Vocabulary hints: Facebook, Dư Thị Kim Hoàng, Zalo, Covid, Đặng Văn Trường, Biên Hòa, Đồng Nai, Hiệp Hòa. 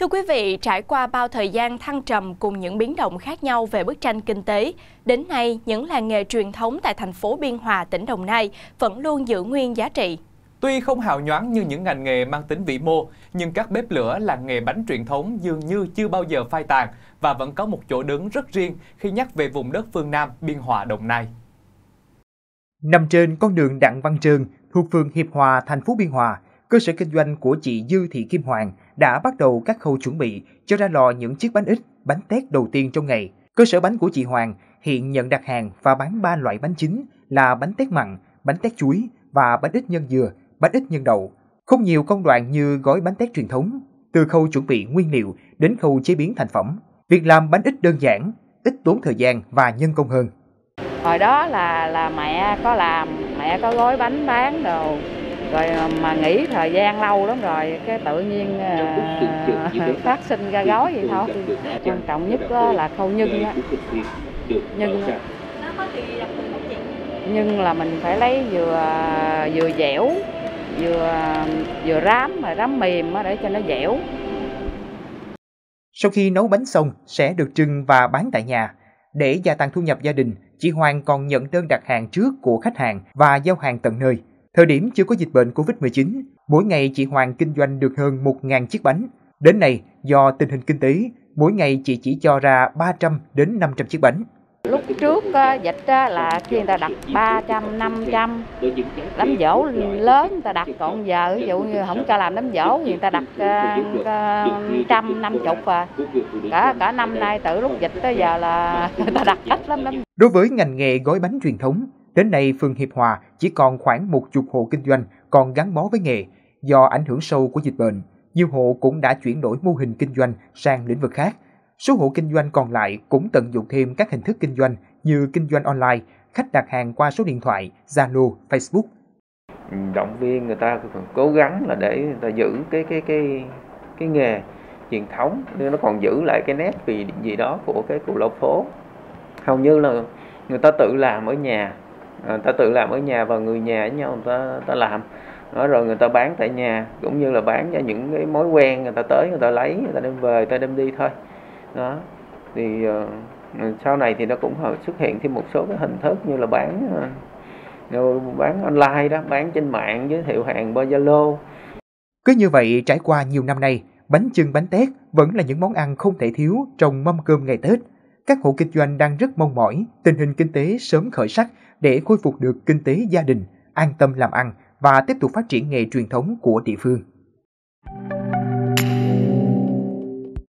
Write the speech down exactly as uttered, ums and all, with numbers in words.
Thưa quý vị, trải qua bao thời gian thăng trầm cùng những biến động khác nhau về bức tranh kinh tế, đến nay những làng nghề truyền thống tại thành phố Biên Hòa, tỉnh Đồng Nai vẫn luôn giữ nguyên giá trị. Tuy không hào nhoáng như những ngành nghề mang tính vĩ mô, nhưng các bếp lửa làng nghề bánh truyền thống dường như chưa bao giờ phai tàn và vẫn có một chỗ đứng rất riêng khi nhắc về vùng đất phương Nam, Biên Hòa, Đồng Nai. Nằm trên con đường Đặng Văn Trường thuộc phường Hiệp Hòa, thành phố Biên Hòa, cơ sở kinh doanh của chị Dư Thị Kim Hoàng đã bắt đầu các khâu chuẩn bị cho ra lò những chiếc bánh ít, bánh tét đầu tiên trong ngày. Cơ sở bánh của chị Hoàng hiện nhận đặt hàng và bán ba loại bánh chính là bánh tét mặn, bánh tét chuối và bánh ít nhân dừa, bánh ít nhân đậu. Không nhiều công đoạn như gói bánh tét truyền thống, từ khâu chuẩn bị nguyên liệu đến khâu chế biến thành phẩm. Việc làm bánh ít đơn giản, ít tốn thời gian và nhân công hơn. Hồi đó là là mẹ có làm, mẹ có gói bánh bán đồ. Rồi mà nghỉ thời gian lâu lắm rồi, cái tự nhiên uh, phát sinh ra gói vậy thôi. Quan trọng nhất là khâu nhân đó. Nhân đó. Nhân là mình phải lấy vừa vừa dẻo, vừa vừa rám mà rám mềm để cho nó dẻo. Sau khi nấu bánh xong sẽ được trưng và bán tại nhà. Để gia tăng thu nhập gia đình, chị Hoàng còn nhận đơn đặt hàng trước của khách hàng và giao hàng tận nơi. Thời điểm chưa có dịch bệnh Covid mười chín, mỗi ngày chị Hoàng kinh doanh được hơn một nghìn chiếc bánh. Đến nay, do tình hình kinh tế, mỗi ngày chị chỉ cho ra ba trăm đến năm trăm chiếc bánh. Lúc trước dịch là khi người ta đặt ba trăm, năm trăm, đám dỗ lớn người ta đặt, còn giờ ví dụ như không cho làm đám dỗ người ta đặt một trăm năm mươi à. Cả, cả năm nay từ lúc dịch tới giờ là người ta đặt ít lắm. lắm. Đối với ngành nghề gói bánh truyền thống, đến nay, phường Hiệp Hòa chỉ còn khoảng một chục hộ kinh doanh còn gắn bó với nghề. Do ảnh hưởng sâu của dịch bệnh, nhiều hộ cũng đã chuyển đổi mô hình kinh doanh sang lĩnh vực khác. Số hộ kinh doanh còn lại cũng tận dụng thêm các hình thức kinh doanh như kinh doanh online, khách đặt hàng qua số điện thoại, Zalo, Facebook. Động viên người ta cố gắng là để người ta giữ cái cái cái cái nghề truyền thống, nhưng nó còn giữ lại cái nét vì gì đó của cái cụ lão phố. Hầu như là người ta tự làm ở nhà. Người ta tự làm ở nhà và người nhà với nhau người ta, người ta làm rồi người ta bán tại nhà, cũng như là bán cho những cái mối quen, người ta tới người ta lấy, người ta đem về, người ta đem đi thôi đó. Thì uh, sau này thì nó cũng xuất hiện thêm một số cái hình thức như là bán uh, bán online đó, bán trên mạng, giới thiệu hàng qua Zalo. Cứ như vậy trải qua nhiều năm nay, bánh chưng bánh tét vẫn là những món ăn không thể thiếu trong mâm cơm ngày Tết. Các hộ kinh doanh đang rất mong mỏi tình hình kinh tế sớm khởi sắc để khôi phục được kinh tế gia đình, an tâm làm ăn và tiếp tục phát triển nghề truyền thống của địa phương.